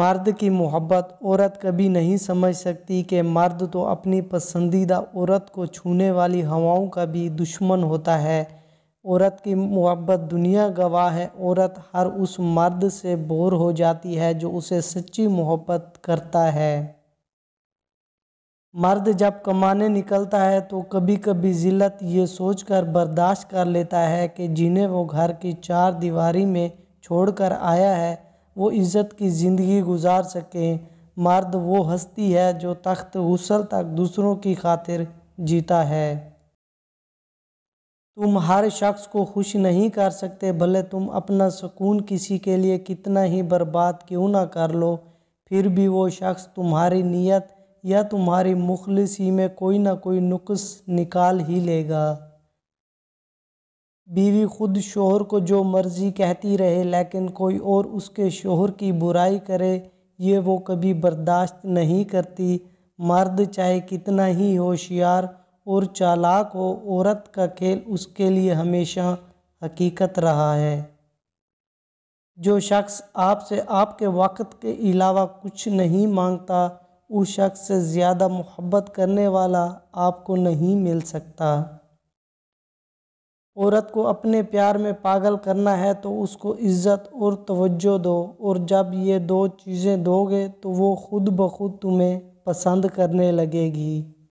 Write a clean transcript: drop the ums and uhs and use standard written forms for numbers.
मर्द की मोहब्बत औरत कभी नहीं समझ सकती कि मर्द तो अपनी पसंदीदा औरत को छूने वाली हवाओं का भी दुश्मन होता है। औरत की मोहब्बत दुनिया गवाह है। औरत हर उस मर्द से बोर हो जाती है जो उसे सच्ची मोहब्बत करता है। मर्द जब कमाने निकलता है तो कभी कभी जिल्लत ये सोचकर बर्दाश्त कर लेता है कि जिन्हें वो घर की चार दीवारी में छोड़कर आया है वो इज़्ज़त की ज़िंदगी गुजार सकें। मर्द वो हस्ती है जो तख्त हुस्न तक दूसरों की खातिर जीता है। तुम हर शख्स को खुश नहीं कर सकते, भले तुम अपना सुकून किसी के लिए कितना ही बर्बाद क्यों ना कर लो, फिर भी वो शख्स तुम्हारी नीयत या तुम्हारी मुखलिसी में कोई ना कोई नुक्स निकाल ही लेगा। बीवी खुद शोहर को जो मर्जी कहती रहे लेकिन कोई और उसके शोहर की बुराई करे ये वो कभी बर्दाश्त नहीं करती। मर्द चाहे कितना ही होशियार और चालाक हो, औरत का खेल उसके लिए हमेशा हकीकत रहा है। जो शख्स आपसे आपके वक्त के अलावा कुछ नहीं मांगता उस शख्स से ज़्यादा मोहब्बत करने वाला आपको नहीं मिल सकता। औरत को अपने प्यार में पागल करना है तो उसको इज़्ज़त और तवज्जो दो, और जब ये दो चीज़ें दोगे तो वो खुद ब खुद तुम्हें पसंद करने लगेगी।